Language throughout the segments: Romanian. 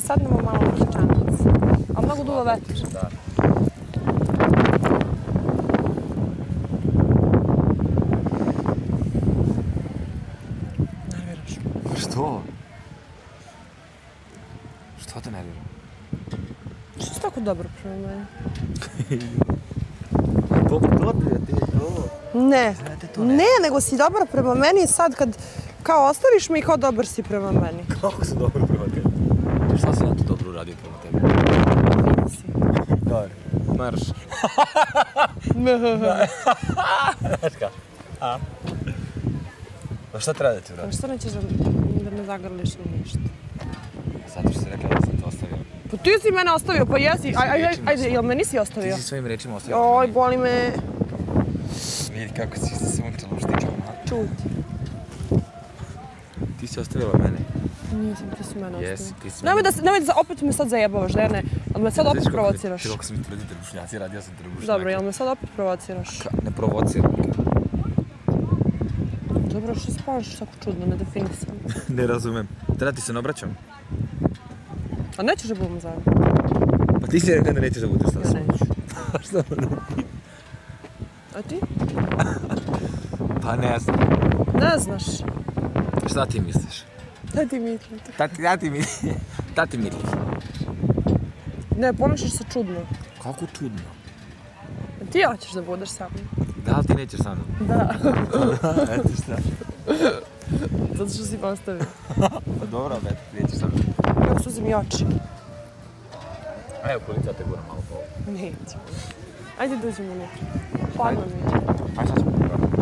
Zasadnemu mało pieszczanic. A mnogo dużo wetrze. Nie wierzysz. Co? Co ty nie wierzysz? Jest tak dobre przyjmowanie. Ne, ne, nego si dobar prema meni i sad kad kao ostaviš mi kao dobar si prema meni. Kako sam dobar prema tebi? Šta si ja tu dobro uradio prema tebi? Si. Dobar, marš. Znaš kao? A? Pa šta treba da ti uradio? Pa što nećeš da me zagrliš ni ništa? Zato što si rekla da sam te ostavio. Pa ti si mene ostavio, pa jesi. Ajde, jel me nisi ostavio? Ti si svojim rečima ostavio. Oj, boli me. Vidi kako si se umčala u štičama. Čuti. Ti si ostavila mene. Nisam, ti si mene ostavila. Nemoj da opet me sad zajebavaš, Dejane. Jel me sad opet provociraš? Ti kako su mi tvrdite rušnjaci, radio sam te rušnjaka. Dobro, jel me sad opet provociraš? Ne provociram. Dobro, što se ponašaš tako čudno, ne definisam. Ne razumem. Teda ti se ne obraćam. A nećeš da budem zajedno? Pa ti si rekla da nećeš da budeš sada sam. Ja neću. Pa što ono? A ti? Pa ne znam. Ne znaš? Šta ti misliš? Šta ti misliš? Ne, ponašaš se čudno. Kako čudno? Ti hoćeš da budeš sa mnom. Da, ali ti nećeš sa mnom? Da. Eto šta? Zato što si postavio. Pa dobro, bet, nećeš sa mnom. Kako su zim i oči? Evo, koliko ja te gura malo po ovo. Nećemo. Ajde da uđemo nekako. Hladno mi je. Ajde sad ćemo pogledati.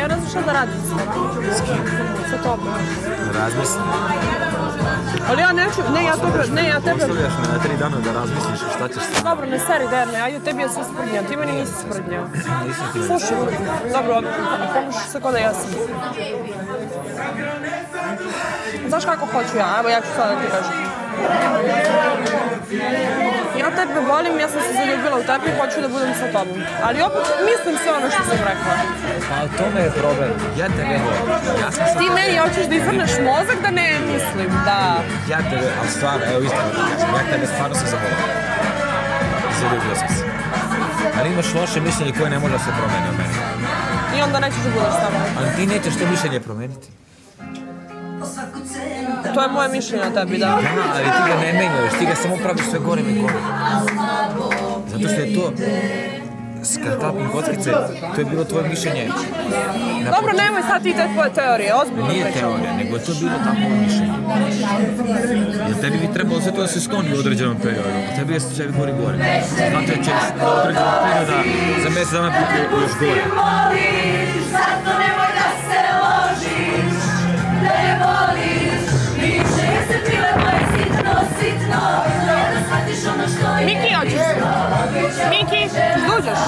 Ja ne znam šta da radim s kim? Sa tobom. Razmislim. Ali ja neću, ne ja tebe... Ostavljaš me na 3 dana da razmisliš šta ćeš sam. Dobro, ne seri Derne, ajde tebi ja sam sprdnjao, ti meni nisi sprdnjao. Nisam ti meni. Slušaj, dobro, pomožiš se kao da ja sam. Znaš kako hoću ja, evo ja ću sada da ti kažem. Ja tebe volim, ja sam se zaljubila u tebe i hoću da budem sa tobom. Ali opet mislim sve ono što sam rekla. Pa u tome je problem. Ja tebe volim. Ti meni hoćeš da izvrneš mozak da ne mislim, da... Ja tebe, ali stvarno, evo iskreno da kažem, ja tebe stvarno sam zavolao. Zaljubila sam se. Ali imaš loše mišljenje koje ne može da se promeni od mene. I onda nećeš da budeš sa mnom. Ali ti nećeš to mišljenje promeniti. To je moje mišljenje o tebi, da. Da, ali ti ga ne menjuješ, ti ga samo praviš sve gore i gore. Zato što je to... Skratap i kockice, to je bilo tvoje mišljenje. Dobro, nemoj sad ti te tvoje teorije, ozbiljno pričamo. Nije teorija, nego je to bilo tako mišljenje. Jer tebi bi trebalo sve to da se skloni u određenom periodu, a tebi je sve gore i gore. Zato je čez određenog perioda za mjesec dana biti još gore. Miki, hoćeš? Miki, zluđeš?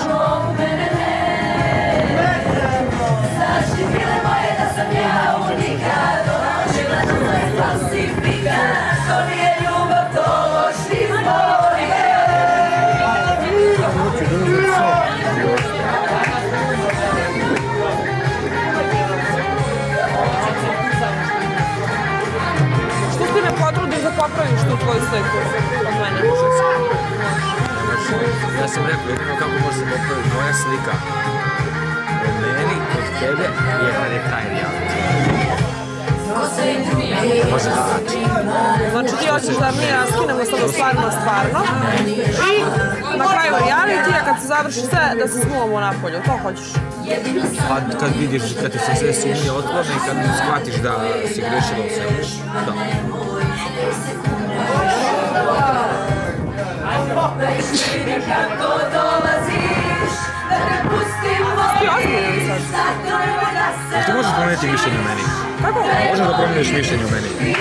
Što ti ne potrudiš da popraviš tu tvoju sliku od mene? Ja sam rekao, jedino kako može se popravi moja slika od meni, od tebe, je kad je taj realnost. Može da znači. Znači ti hoćeš da mi raskinemo sad od stvarno i na kraju reality-a kad se završi sve da se smuvamo napolju, to hoćeš. Pa kad vidiš, kad ti se sve sumnje otvorene i kad shvatiš da si grešila u sebi, da. Ti ozbiljno sad? но ты можешь поменять и мишень на ней. Какого? Можно дополнить мишень на ней.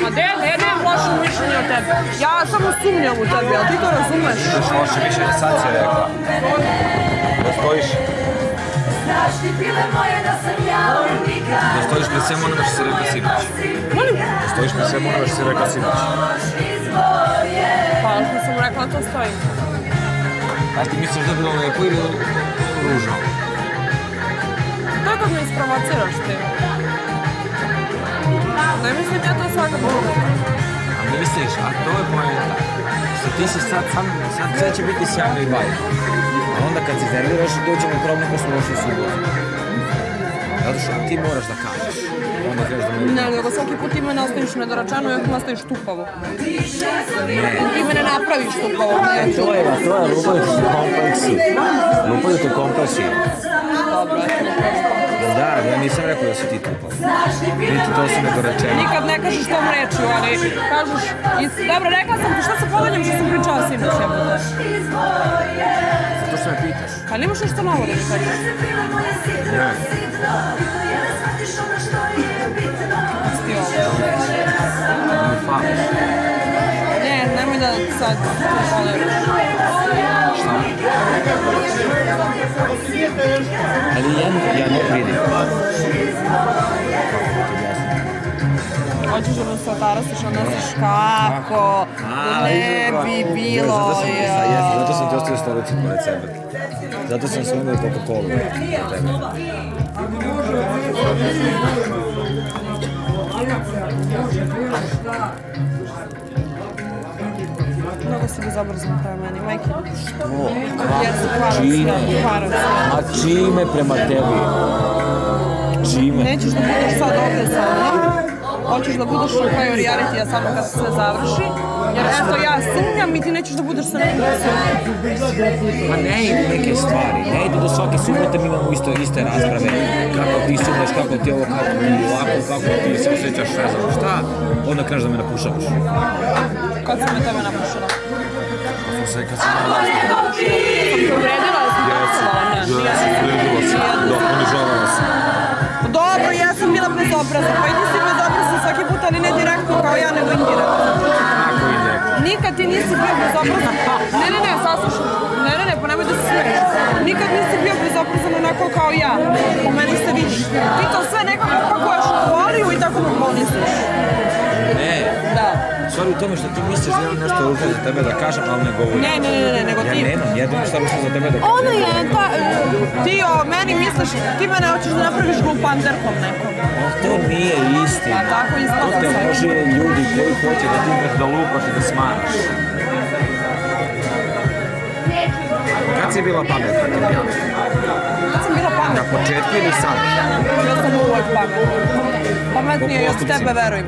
Модель, я не влашу мишень у тебя. Я самосумням у тебя, а ты то разумеешь. Ты же можешь мишень сам себе рекла. Достоишь. Dostojiš pred svema onoga što si rekao sinoć. Molim? Dostojiš pred svema onoga što si rekao sinoć. Pa, ali sam mu rekla da to stoji. A ti misliš da bi bilo lijepo ili ružno? Kako me isprovociraš ti? Ne mislim ja to svakako dobro. A misliš, a to je pojenta. Što ti si sad sam, sve će biti sjajno i bajno. A onda kad si nerviraš dođemo u problem ko smo došli u subotu. Zato što ti moraš da kažeš, onda kreš da mi... Ne, nego svaki put ti me nastaviš nedorečeno, iako nastaviš tupavo. Ti me ne napraviš tupavo. To je, lupaju ti kompleksi. Lupaju ti kompleksi. Dobro. Da, ja nisam rekao da si ti tupavo. Niti to si nedorečeno. Nikad ne kažeš tom reči, ali kažeš... Dobro, rekla sam ti, što se podanjem što sam pričala sinoć? Zato što me pitaš. Ali imaš nešto novo da mi kažeš? Ne. Ne, nemoj da sad poliraš. Šta? Ali ja ne vidim. Hoćeš da se otarasiš, onda saš kako, da ne bi bilo... Zato sam ti ostavio stolicu pored sebe. Zato sam se onda toliko kolu na tebe. Mnogo si bi zabrzno prema meni, majke. Što? Čime? A čime prema tebi? Čime? Nećeš da budeš sad ovdje sa mnom. Hoćeš da budeš u prioritetu samo kad se sve završi, jer eto ja sumnjam i ti nećeš da budeš sa nekim. Ma ne idu neke stvari, ne idu do svake subote, mi imamo iste rasprave, kako ti sumnjaš, kako ti ovo, kako ti ovako, kako ti se osjećaš, ne znam šta, onda kažeš da me napušavaš. Kad sam me tebe napušala? Kad sam me napušala. Sam te uvredila ili sam te napušala? Jesam, uvredila sam, da, ponižavala sam. Dobro, ja sam bila bezobrazna, pa i ti si bezobrazna. Svaki put, ali ne direktno kao ja, nego indirektno. Kako indirektno? Nikad ti nisi bio bezobrazan. Ne, saslušaj. Ne, pa nemoj da se smiriš. Nikad nisi bio bezobrazan onako kao ja. U meni se vidiš. Ti to sve nekako upakuješ u voliju i tako normalnisiš. Ne. Da. Stvar u tome što ti misliš da imam nešto ružno za tebe da kažem, ali ne govorim. Ne, nego ti... Ja nemam, ja imam šta ružno za tebe da kažem. Ona je ta... Ti o meni misliš, ti mene hoćeš da napraviš glupanderkom nekom. To nije isti. To te može ljudi koji hoće da ti imaš da lupaš i da smaraš. Kad si bila pametna, ti bila? Kad sam bila pametna? Na početku ili sad? Ja sam uvijek pametna. Pametnije je od tebe, verujem.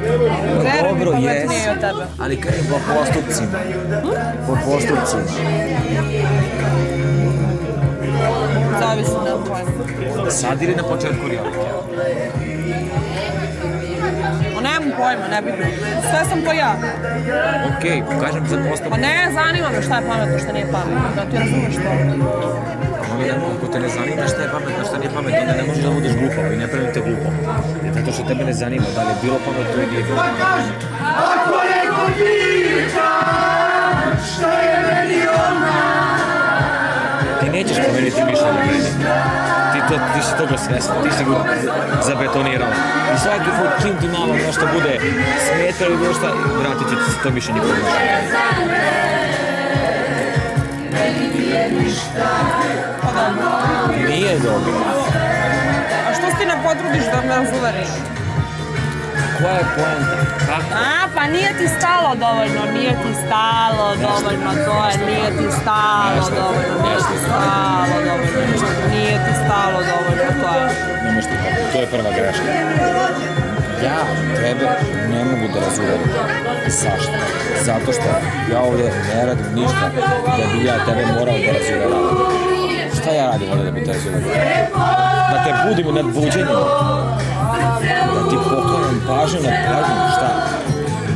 Verujem i pametnije je od tebe. Ali kad je bila postupcima? Po postupcima. Zavisno da je pojma. Sad ili na početku realitija? Nemam pojma, nebitno. Sve sam to ja. Okej, pokažem za postup. Pa ne, zanima me šta je pametno, šta nije pametno. Da ti razumeš to. Ako te ne zanima šta je pametno, šta nije pametno, onda ne možeš da budeš glupava i ne pravim te glupava. Zato što tebe ne zanima da li je bilo pametno ili je bilo pametno. Ako neko pita šta je meni ona, ti nećeš pomeniti mišljenje meni. Ti si toga svesna, ti si ga zabetonirao. I svaki put čim ti malo nešto bude smetao ili nešto, vratit će ti se to više nikog više. Nije dobro. A što ti ne potrudiš da me razuveriš? Koja je poenta? Kako? Pa nije ti stalo dovoljno, nije ti stalo dovoljno, to je. Nemaš ti to, to je prva greška. Ja tebe ne mogu da razuverim. Zašto? Zato što ja ovdje ne radim ništa da bi ja tebe morao da razuverim. Šta ja radim ovdje da bi te razuverim? Da te budim nad buđenjima. Da ti poklonim pažnju nad pažnju, šta?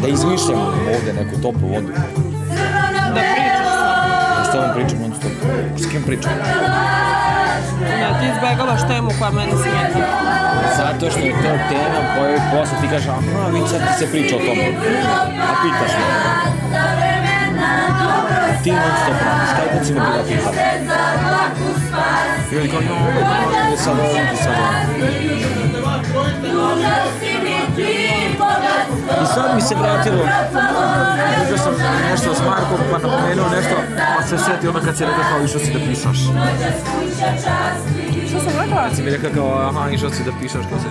Da izmišljam ovdje neku toplu vodu. Da pričam. S tobom pričam, on s tobom. S kim pričam? Da, ti izbjegavaš temu koja meni smeta. Zato što je to tema kojoj posle ti kaže, aha, vidi sad ti se priča o tome. A pitaš me. Ti non stop radiš, kaj god si me bila pita. I veli kao, ne sad ovo, ne sad ovo. I sad mi se vratilo, uđao sam nešto s Markom, pa napomenuo nešto, pa se sjetio onda kad si rekao kao išao si da pišaš. Što sam rekao? Si mi rekao kao aha išao si da pišaš, kao se...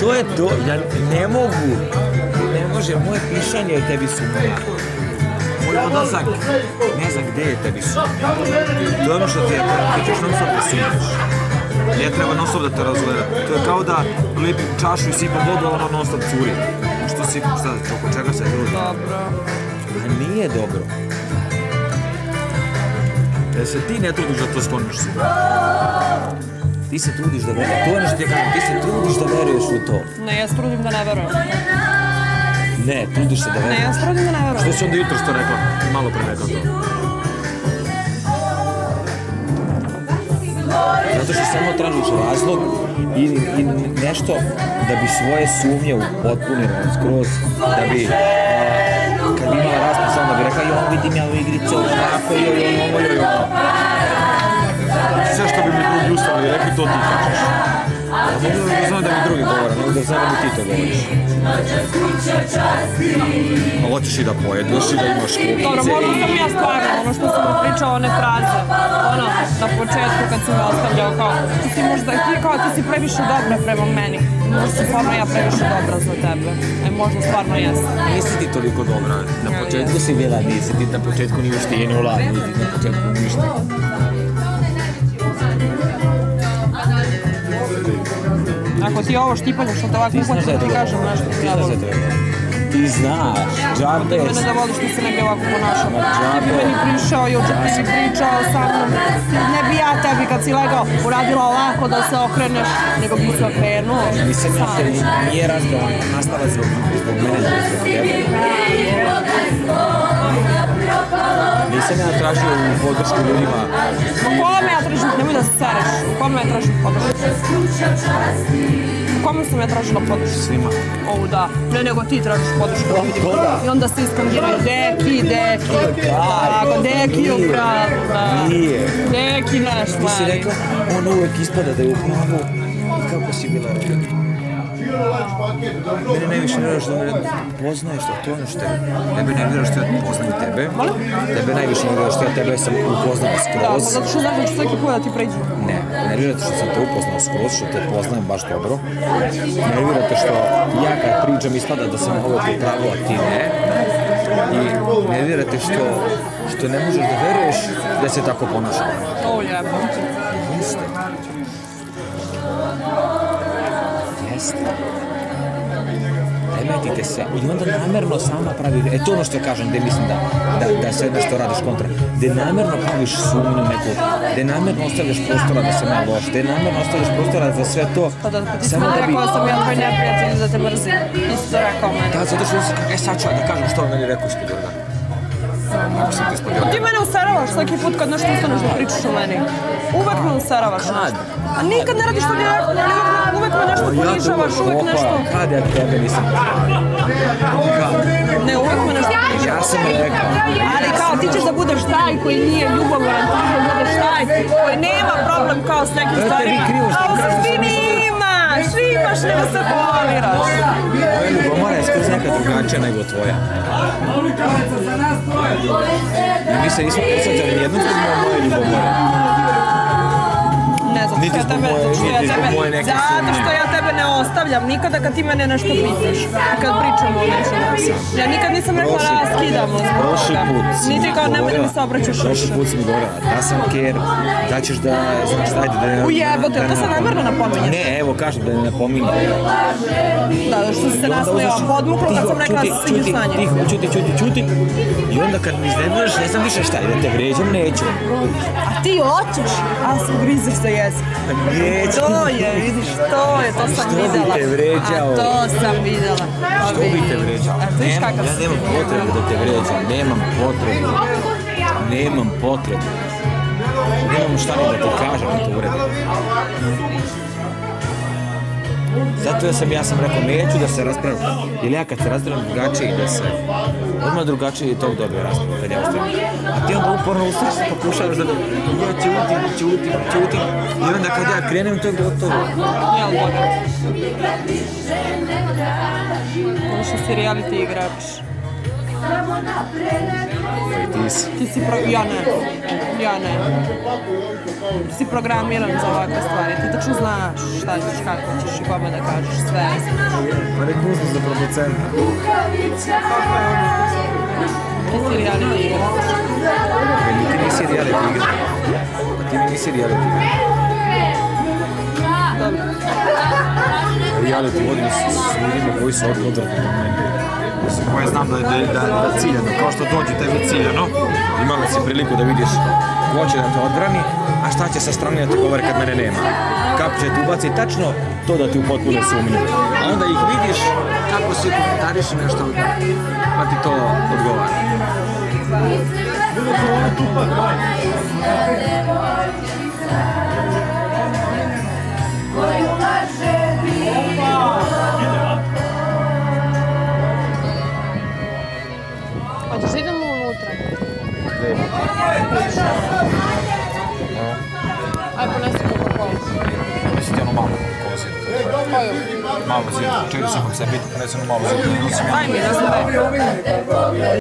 To je to, ja ne mogu, ne može, moje pisanje je tebi sumnja. Moj odlazak, ne znam gdje je tebi sumnja. To je ono što ti je treba, kad ćeš non-stop da sumnjaš. Ne treba non-stop da te razgleda. To je kao da lijepim čašu i sipam vodu, ali ono non-stop curi. Što sipam, šta, oko čega se druži? Dobro. A nije dobro. Jer se ti ne trudiš da to skloniš si. Ti se trudiš da veruješ. To je ono što ti je kažem, ti se trudiš da veruješ u to. Ne, ja se trudim da ne verujem. Ne, trudiš se da veruješ. Ne, ja se trudim da ne verujem. Što si onda jutro što rekla? Malo pre rekla to. Zato što samo tražiš razlog i nešto da bi svoje sumnje upotpunila skroz, da bi, kad bi imala raspravu, onda bi rekla joj vidim ja u igricu, ovako joj ovo joj ono. Sve što bi mi drugi ustavili, rekli to ti kažeš. Ja mogu da znam da mi drugi govore, mogu da znam da mi ti to govoriš. Ali hoćeš i da pojedeš i da imaš kupice i... Dobro, možda sam ja stvarno, ono što sam vam pričao, one fraze. Ono, na početku kad sam me ostavljao kao, ti si možda, ti si previše dobra prema meni. Možda sam stvarno ja previše dobra za tebe. E, možda stvarno jesam. Nisi ti toliko dobra, na početku si bila, nisi ti na početku ni uštinula, nisi ti na početku ništa. Ako ti je ovo štipanje što te ovako uplaću da ti kažem nešto ti znaš da je dobro. Ti znaš, džabe je... Mene da voliš da se negdje ovako ponašam. Ti bi meni prišao, jučer ti si pričao sa mnom. Ne bi ja tebi kad si legao uradila ovako da se okreneš, nego bi se okrenuo. Mislim da se nije razprava nastala zbog mene. Nisam ja tražio u podršku ljudima. U kome ja tražim, nemoj da se sereš, u kome ja tražim podršku? U kome sam ja tražila podršku? Svima. O, da. Ne, nego ti tražiš podršku. Koga? I onda se iskangiraju deki. Tako, deki u pravu, da. Nije. Deki naš, mali. Ti si rekla, on uvijek ispada da je u pravu. I kako si bila rekla? Mene najviše nerviraš da me poznaješ, da to je ono što je. Tebe nerviraš što ja poznam tebe. Molim? Tebe najviše nerviraš što ja tebe sam upoznala skroz. Da, zato što znaš da ću svaki put da ti pređu. Ne, nervirate što sam te upoznala skroz, što te poznajem baš dobro. Nervirate što ja kad pričam ispada da sam ovo popravo, a ti ne. I nervirate što ne možeš da veruješ da se tako ponašala. O, lijepo. Jeste. Remetite se i onda namerno sama pravi, e to ono što kažem gdje mislim da sve nešto radiš kontra, gdje namerno praviš sumnju neku, gdje namerno ostavljaš prostora da se ne loš, gdje namerno ostavljaš prostora za sve to, samo da bi... Ti sam rekao da sam ja tvoj neprijatelj da te mrzim, nisi to rekao meni. Da, zato što sam, e sad ću da kažem što meni rekao ispod orda. Ako sam te ispod orda. Ti mene usaravaš svaki put kad nešto ustaneš da pričaš o meni. Uvek me usaravaš. Kad? A nikad ne radiš to direktno. Uvijek me nešto ponižavaš, uvijek nešto... Kad ja tebe nisam ponižavao? Ne, uvijek me nešto ponižavao. Ja sam rekao. Ali kao, ti ćeš da budeš taj koji nije ljubomoran, ti ćeš da budeš taj koji nema problem kao s nekim stvarima. A u suštini imaš, nego se poliraš. Moja ljubomora je skroz neka drugačija nego tvoja. Mi se nismo posvađali nijednom zbog moje ljubomore. Niti zbog moje neke sumnje. Zato što ja tebe ne ostavljam, nikada kad ti mene nešto pitaš. Kad pričamo o nečemu. Ja nikad nisam rekla raskidamo zbog toga. Prošli put si mi govorila, da sam ker, da ćeš da, znaš, ajde da ne napominjam. Ujebote, to sam namjerno napominjam. Ne, evo kažem da ne napominjam. Da, što si se nasmejao podmuklo kad sam rekla siđu s njim. Čuti. I onda kad mi iznerviraš, ne znam više šta, da te vređam neću. A ti hoćeš, ali se griziš za jezik. To je, vidiš, to sam vidjela. Što bi te vređao? A to sam vidjela. Što bi te vređao? Ja nemam potrebu da te vređam, nemam potrebu. nemamo šta ni da ti kažem da te uredim. Zato ja sam rekao, neću da se raspravim. Jer ja kad se raspravim drugačije i da se odmah drugačije i tog dobio raspravu kad ja ostavim. A ti onda uporno ustaviš, pokušavaš da mi ja ćutim. I onda kad ja krenem to je gotovo. Pošto se reality igraš. Ti si programiran za ovakve stvari, ti tačno znaš šta ćeš, kako ćeš i kome da kažeš sve. Pa rekao smo za producenta. Ti si reality igra. Ti nisi reality igra. Ti nisi reality igra. Dobro. Reality vodim s ljudima koji su odvratni na mene. Koje znam da je ciljeno, kao što dođe tebi ciljeno, imala si priliku da vidiš ko će da te odbrani, a šta će sa strane da te govori kad mene nema. Kako će ti ubaciti tačno to da ti upotpune sumnju. A onda ih vidiš kako svi komentariš nešto, pa ti to odgovara. Aj, ponesi Coca-Cola. Ponesi ti ono malo Coca-Cola zinu. Koju? Malo zinu. Čekaj sam kako se biti, ponesi ono malo zinu. Aj mi, da sam daj.